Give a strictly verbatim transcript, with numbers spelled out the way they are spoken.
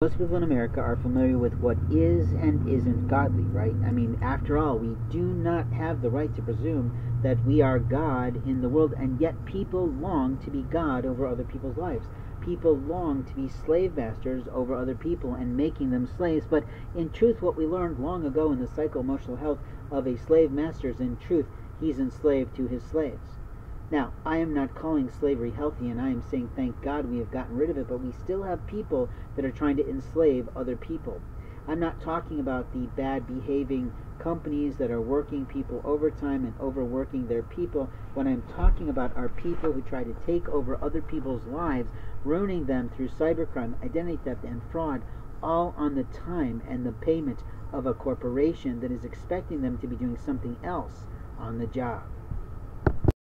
Most people in America are familiar with what is and isn't godly, right? I mean, after all, we do not have the right to presume that we are God in the world, and yet people long to be God over other people's lives. People long to be slave masters over other people and making them slaves, but in truth, what we learned long ago in the psycho-emotional health of a slave master is, in truth, he's enslaved to his slaves. Now, I am not calling slavery healthy, and I am saying thank God we have gotten rid of it, but we still have people that are trying to enslave other people. I'm not talking about the bad behaving companies that are working people overtime and overworking their people. What I'm talking about are people who try to take over other people's lives, ruining them through cybercrime, identity theft, and fraud, all on the time and the payment of a corporation that is expecting them to be doing something else on the job.